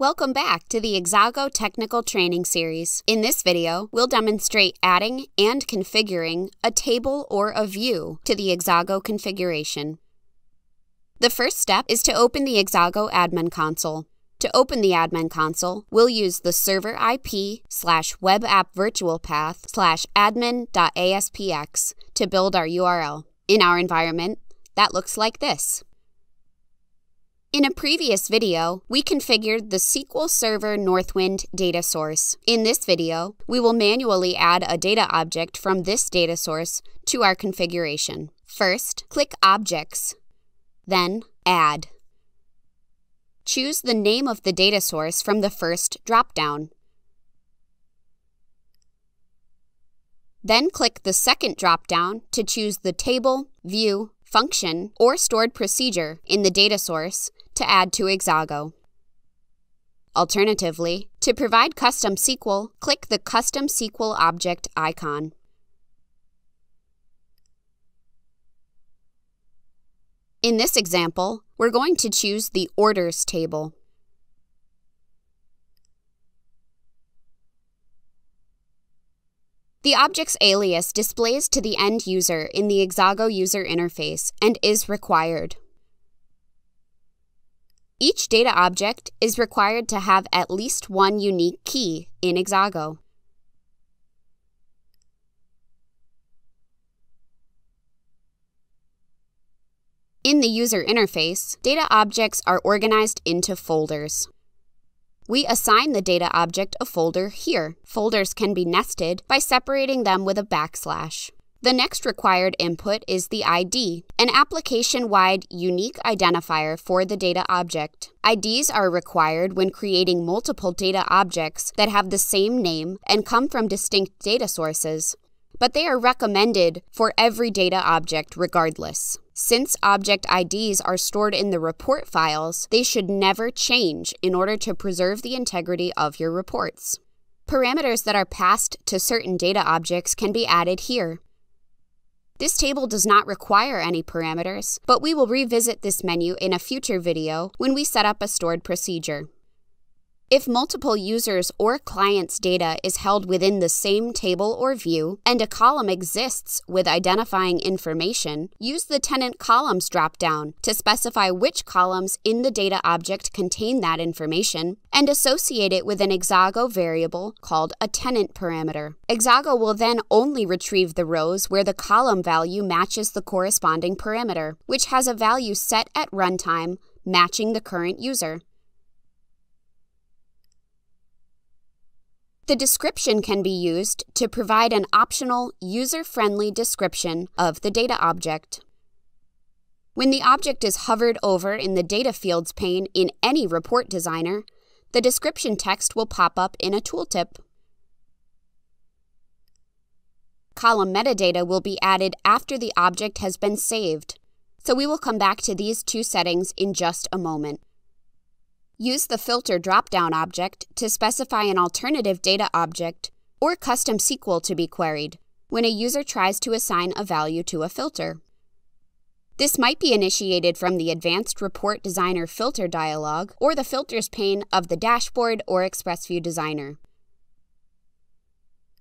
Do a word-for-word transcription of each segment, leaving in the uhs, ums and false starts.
Welcome back to the Exago Technical Training Series. In this video, we'll demonstrate adding and configuring a table or a view to the Exago configuration. The first step is to open the Exago Admin Console. To open the Admin Console, we'll use the server I P slash web app virtual path slash admin.aspx to build our U R L. In our environment, that looks like this. In a previous video, we configured the S Q L Server Northwind data source. In this video, we will manually add a data object from this data source to our configuration. First, click Objects, then Add. Choose the name of the data source from the first drop-down. Then click the second drop-down to choose the table, view, function, or stored procedure in the data source to add to Exago. Alternatively, to provide Custom S Q L, click the Custom S Q L object icon. In this example, we're going to choose the Orders table. The object's alias displays to the end user in the Exago user interface and is required. Each data object is required to have at least one unique key in Exago. In the user interface, data objects are organized into folders. We assign the data object a folder here. Folders can be nested by separating them with a backslash. The next required input is the I D, an application-wide unique identifier for the data object. I Ds are required when creating multiple data objects that have the same name and come from distinct data sources, but they are recommended for every data object regardless. Since object I Ds are stored in the report files, they should never change in order to preserve the integrity of your reports. Parameters that are passed to certain data objects can be added here. This table does not require any parameters, but we will revisit this menu in a future video when we set up a stored procedure. If multiple users' or clients' data is held within the same table or view, and a column exists with identifying information, use the Tenant Columns dropdown to specify which columns in the data object contain that information, and associate it with an Exago variable called a tenant parameter. Exago will then only retrieve the rows where the column value matches the corresponding parameter, which has a value set at runtime matching the current user. The description can be used to provide an optional, user-friendly description of the data object. When the object is hovered over in the Data Fields pane in any report designer, the description text will pop up in a tooltip. Column metadata will be added after the object has been saved, so we will come back to these two settings in just a moment. Use the Filter drop-down object to specify an alternative data object or Custom S Q L to be queried when a user tries to assign a value to a filter. This might be initiated from the Advanced Report Designer filter dialog or the Filters pane of the Dashboard or Express View Designer.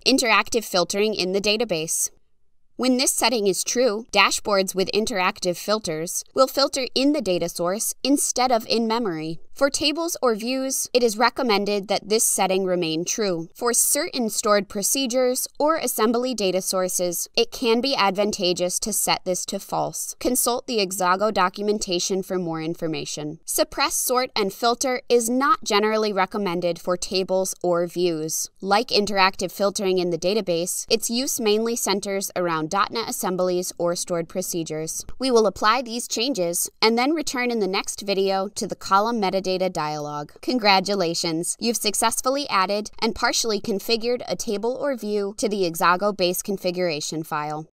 Interactive filtering in the database. When this setting is true, dashboards with interactive filters will filter in the data source instead of in memory. For tables or views, it is recommended that this setting remain true. For certain stored procedures or assembly data sources, it can be advantageous to set this to false. Consult the Exago documentation for more information. Suppress, sort, and filter is not generally recommended for tables or views. Like interactive filtering in the database, its use mainly centers around dot net assemblies or stored procedures. We will apply these changes and then return in the next video to the column metadata dialog. Congratulations! You've successfully added and partially configured a table or view to the Exago base configuration file.